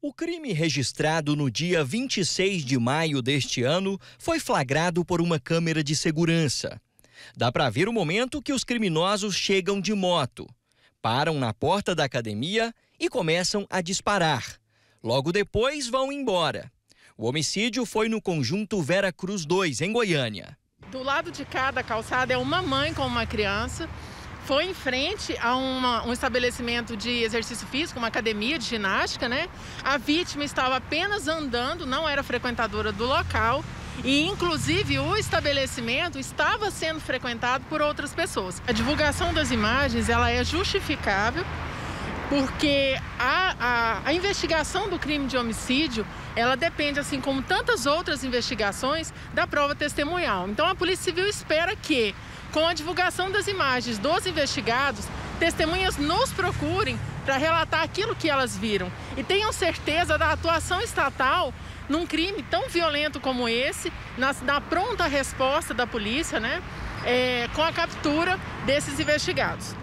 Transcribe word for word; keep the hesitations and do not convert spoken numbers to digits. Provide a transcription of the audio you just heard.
O crime registrado no dia vinte e seis de maio deste ano foi flagrado por uma câmera de segurança. Dá para ver o momento que os criminosos chegam de moto, param na porta da academia e começam a disparar. Logo depois vão embora. O homicídio foi no conjunto Vera Cruz dois, em Goiânia. Do lado de cada calçada é uma mãe com uma criança. Foi em frente a uma, um estabelecimento de exercício físico, uma academia de ginástica, né? A vítima estava apenas andando, não era frequentadora do local e, inclusive, o estabelecimento estava sendo frequentado por outras pessoas. A divulgação das imagens, ela é justificável porque a, a, a investigação do crime de homicídio, ela depende, assim como tantas outras investigações, da prova testemunhal. Então, a Polícia Civil espera que, com a divulgação das imagens dos investigados, testemunhas nos procurem para relatar aquilo que elas viram e tenham certeza da atuação estatal num crime tão violento como esse, na, na pronta resposta da polícia, né, é, com a captura desses investigados.